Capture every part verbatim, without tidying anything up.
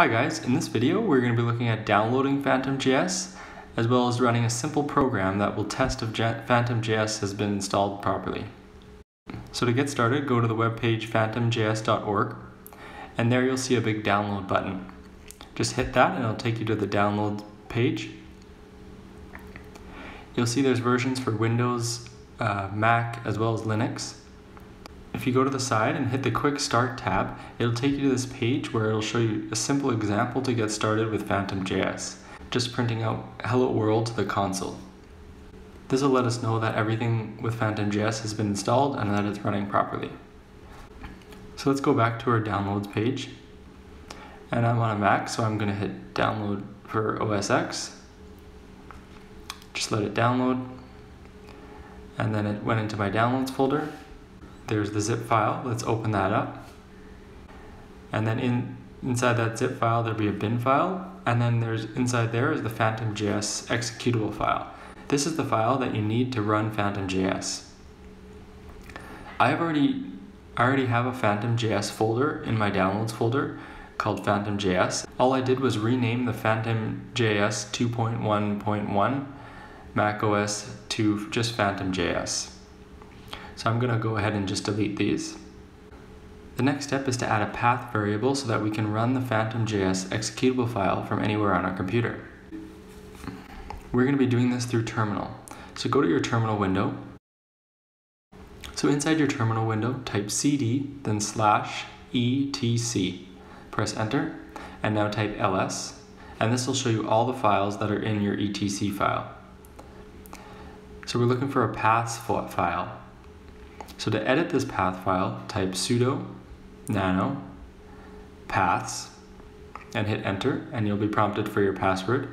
Hi guys, in this video we're going to be looking at downloading PhantomJS as well as running a simple program that will test if PhantomJS has been installed properly. So to get started, go to the webpage phantom J S dot org and there you'll see a big download button. Just hit that and it'll take you to the download page. You'll see there's versions for Windows, uh, Mac, as well as Linux. If you go to the side and hit the Quick Start tab, it'll take you to this page where it'll show you a simple example to get started with PhantomJS, just printing out Hello World to the console. This will let us know that everything with PhantomJS has been installed and that it's running properly. So let's go back to our downloads page. And I'm on a Mac, so I'm going to hit download for O S X. Just let it download. And then it went into my downloads folder. There's the zip file. Let's open that up. And then in, inside that zip file, there'll be a bin file. And then there's inside there is the PhantomJS executable file. This is the file that you need to run PhantomJS. I've already, I already have a PhantomJS folder in my downloads folder called PhantomJS. All I did was rename the PhantomJS two point one point one macOS to just PhantomJS. So I'm going to go ahead and just delete these. The next step is to add a path variable so that we can run the PhantomJS executable file from anywhere on our computer. We're going to be doing this through terminal. So go to your terminal window. So inside your terminal window, type cd, then slash etc. Press enter, and now type ls, and this will show you all the files that are in your etc file. So we're looking for a paths file. So to edit this path file, type sudo nano paths and hit enter, and you'll be prompted for your password.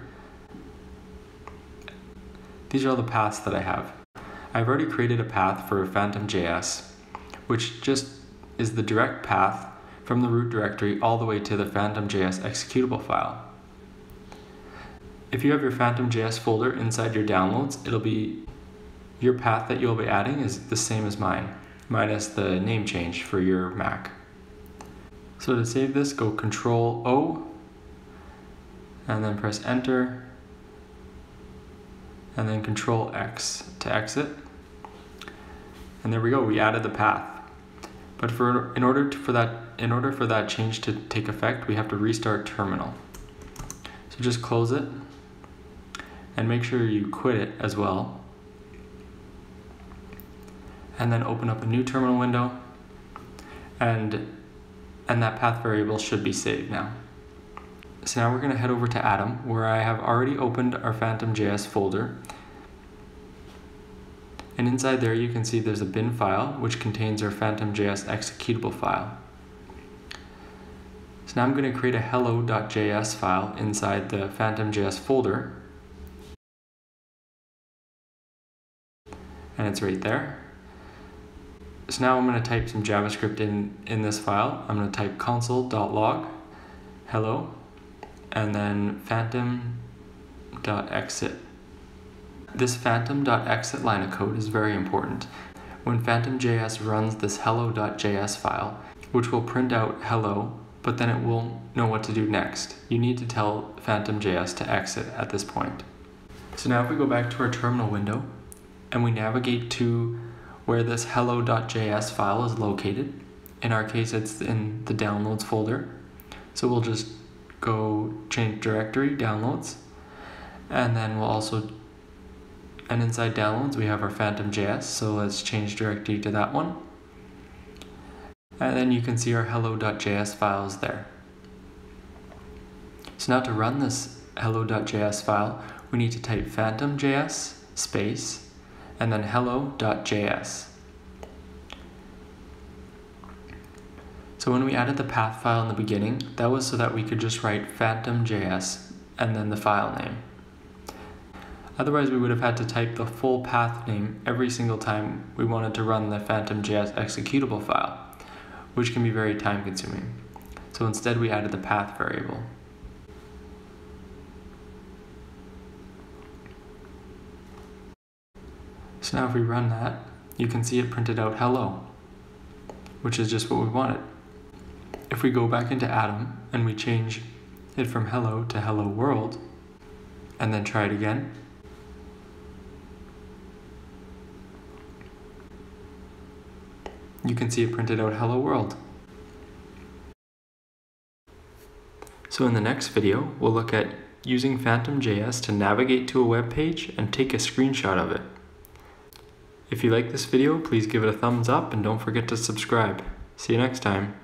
These are all the paths that I have. I've already created a path for PhantomJS, which just is the direct path from the root directory all the way to the PhantomJS executable file. If you have your PhantomJS folder inside your downloads, it'll be your path that you'll be adding is the same as mine, minus the name change for your Mac. So to save this, go Control O, and then press Enter, and then Control X to exit. And there we go, we added the path. But for in order to, for that in order for that change to take effect, we have to restart terminal. So just close it and make sure you quit it as well. And then open up a new terminal window, and, and that path variable should be saved now. So now we're going to head over to Atom, where I have already opened our PhantomJS folder. And inside there you can see there's a bin file, which contains our PhantomJS executable file. So now I'm going to create a hello.js file inside the PhantomJS folder. And it's right there. So now I'm going to type some JavaScript in, in this file. I'm going to type console.log, hello, and then phantom.exit. This phantom.exit line of code is very important. When PhantomJS runs this hello.js file, which will print out hello, but then it won't know what to do next. You need to tell PhantomJS to exit at this point. So now if we go back to our terminal window and we navigate to where this hello.js file is located. In our case, it's in the downloads folder. So we'll just go change directory, downloads, and then we'll also, and inside downloads, we have our PhantomJS, so let's change directory to that one. And then you can see our hello.js file is there. So now to run this hello.js file, we need to type PhantomJS space and then hello.js. So when we added the path file in the beginning, that was so that we could just write PhantomJS and then the file name. Otherwise, we would have had to type the full path name every single time we wanted to run the PhantomJS executable file, which can be very time consuming. So instead we added the path variable. So now if we run that, you can see it printed out hello, which is just what we wanted. If we go back into Atom and we change hit from hello to hello world, and then try it again. You can see it printed out hello world. So in the next video, we'll look at using Phantom J S to navigate to a web page and take a screenshot of it. If you like this video, please give it a thumbs up and don't forget to subscribe. See you next time.